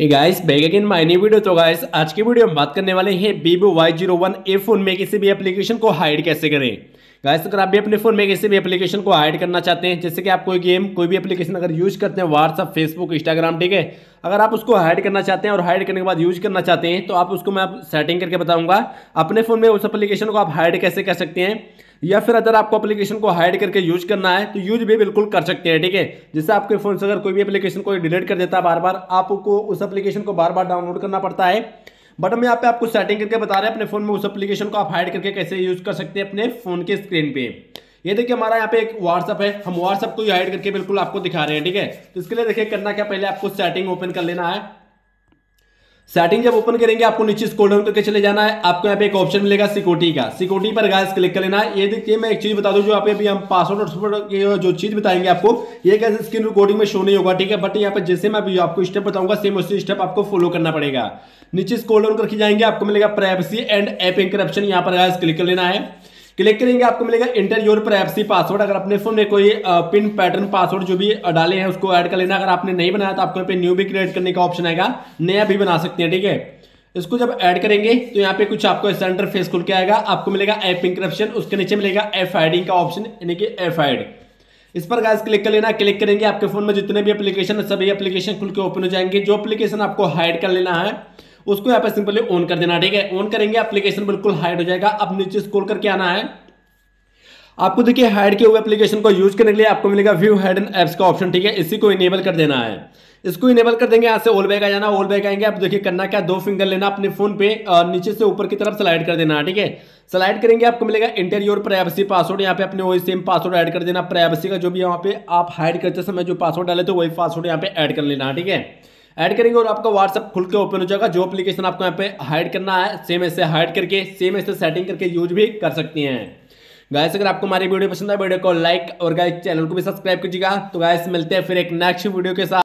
Hey guys back again my new video. तो guys आज की वीडियो में बात करने वाले हैं Vivo Y01A फोन में किसी भी एप्लीकेशन को हाइड कैसे करें। गाइस अगर आप भी अपने फोन में किसी भी एप्लीकेशन को हाइड करना चाहते हैं, जैसे कि आप कोई गेम कोई भी एप्लीकेशन अगर यूज करते हैं, व्हाट्सअप, फेसबुक, इंस्टाग्राम, ठीक है, अगर आप उसको हाइड करना चाहते हैं और हाइड करने के बाद यूज करना चाहते हैं तो आप उसको मैं सेटिंग करके बताऊंगा अपने फोन में उस एप्लीकेशन को आप हाइड कैसे कर सकते हैं। या फिर अगर आपको एप्लीकेशन को हाइड करके यूज करना है तो यूज भी बिल्कुल कर सकते हैं, ठीक है। जैसे आपके फोन से अगर कोई भी एप्लीकेशन को डिलीट कर देता है बार बार, आपको उस एप्लीकेशन को बार बार डाउनलोड करना पड़ता है, बट हम यहाँ पे आपको सेटिंग करके बता रहे हैं अपने फोन में उस एप्लीकेशन को आप हाइड करके कैसे यूज कर सकते हैं अपने फोन के स्क्रीन पे। ये देखिए हमारा यहाँ पे एक व्हाट्सअप है, हम व्हाट्सअप को ही हाइड करके बिल्कुल आपको दिखा रहे हैं, ठीक है। तो इसके लिए देखिए करना क्या, पहले आपको सेटिंग ओपन कर लेना है। सेटिंग जब ओपन करेंगे आपको नीचे स्क्रॉल डाउन करके चले जाना है, आपको यहाँ पे एक ऑप्शन मिलेगा सिक्योरिटी का, सिक्योरिटी पर गाइस क्लिक कर लेना है। ये देखिए मैं एक चीज बता दूं, जो यहाँ पे अभी हम पासवर्ड और जो चीज बताएंगे आपको ये कैसे स्क्रीन रिकॉर्डिंग में शो नहीं होगा, ठीक है। बट यहाँ पे जैसे मैं अभी आपको स्टेप बताऊंगा सेम उसी स्टेप आपको फॉलो करना पड़ेगा। नीचे स्क्रॉल डाउन करके जाएंगे, आपको मिलेगा प्राइवेसी एंड ऐप एन्क्रिप्शन, यहाँ पर गाइस क्लिक कर लेना है। क्लिक करेंगे आपको मिलेगा एंटर योर प्राइवेसी पासवर्ड, अगर अपने फोन में कोई पिन पैटर्न पासवर्ड जो भी डाले हैं उसको ऐड कर लेना। अगर आपने नहीं बनाया तो आपको यहाँ पे न्यू भी क्रिएट करने का ऑप्शन आएगा, नया भी बना सकते हैं, ठीक है। इसको जब ऐड करेंगे तो यहाँ पे कुछ आपको सेंटर फेस खुल के आएगा, आपको मिलेगा ऐप इंक्रप्शन, उसके नीचे मिलेगा एफ आईडी का ऑप्शन, यानी कि एफ आईड, इस पर गाइस क्लिक कर लेना। क्लिक करेंगे आपके फोन में जितने भी एप्लीकेशन है सभी एप्लीकेशन खुल के ओपन हो जाएंगे। जो एप्लीकेशन आपको हाइड कर लेना है उसको यहाँ पे सिंपली ऑन कर देना, ठीक है। ऑन करेंगे एप्लीकेशन बिल्कुल हाइड हो जाएगा। अब नीचे स्क्रॉल करके आना है, आपको देखिए हाइड किए हुए एप्लीकेशन को यूज करने के लिए आपको मिलेगा व्यू हाइडन एप्स का ऑप्शन, ठीक है, इसी को इनेबल कर देना है। इसको इनेबल कर देंगे, यहाँ से ऑल बैक आ जाना। ऑल बैक आएंगे आप देखिए करना क्या, दो फिंगर लेना अपने फोन पे और नीचे से ऊपर की तरफ स्लाइड कर देना, ठीक है। स्लाइड करेंगे आपको मिलेगा एंटर योर प्राइवेसी पासवर्ड, यहाँ पे अपने वही सेम पासवर्ड ऐड कर देना। प्राइवेसी का जो भी यहाँ पे आप हाइड करते समय जो पासवर्ड डाले तो वही पासवर्ड यहाँ पे ऐड कर लेना, ठीक है। ऐड करेंगे और आपका व्हाट्सअप खुल के ओपन हो जाएगा। जो एप्लीकेशन आपको यहाँ पे हाइड करना है सेम ऐसे हाइड करके सेम ऐसे सेटिंग करके यूज भी कर सकती हैं। गाइस अगर आपको हमारी वीडियो पसंद आए वीडियो को लाइक और गाइस चैनल को भी सब्सक्राइब कीजिएगा। तो गाइस मिलते हैं फिर एक नेक्स्ट वीडियो के साथ।